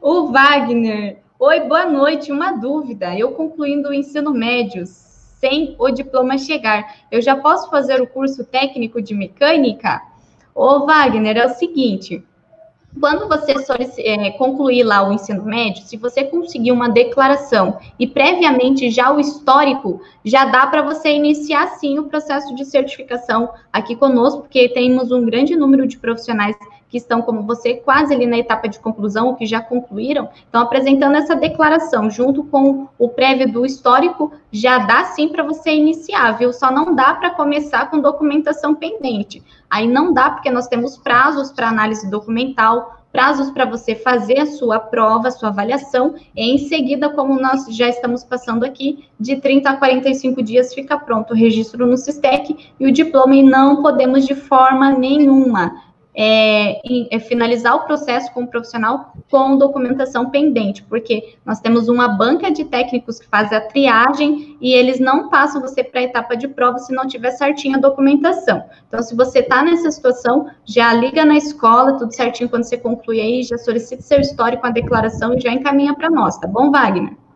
O Wagner. Oi, boa noite. Uma dúvida. Eu concluindo o ensino médio, sem o diploma chegar, eu já posso fazer o curso técnico de mecânica? Ô, Wagner, é o seguinte, quando você concluir lá o ensino médio, se você conseguir uma declaração e previamente já o histórico, já dá para você iniciar sim o processo de certificação aqui conosco, porque temos um grande número de profissionais que estão como você, quase ali na etapa de conclusão, ou que já concluíram, então apresentando essa declaração junto com o prévio do histórico, já dá sim para você iniciar, viu? Só não dá para começar com documentação pendente. Aí não dá, porque nós temos prazos para análise documental, prazos para você fazer a sua prova, a sua avaliação, e em seguida, como nós já estamos passando aqui, de 30 a 45 dias fica pronto o registro no SISTEC e o diploma, e não podemos de forma nenhuma finalizar o processo com o profissional com documentação pendente, porque nós temos uma banca de técnicos que faz a triagem e eles não passam você para a etapa de prova se não tiver certinha a documentação. Então, se você está nessa situação, já liga na escola, tudo certinho quando você concluir aí, já solicita seu histórico, a declaração e já encaminha para nós, tá bom, Wagner?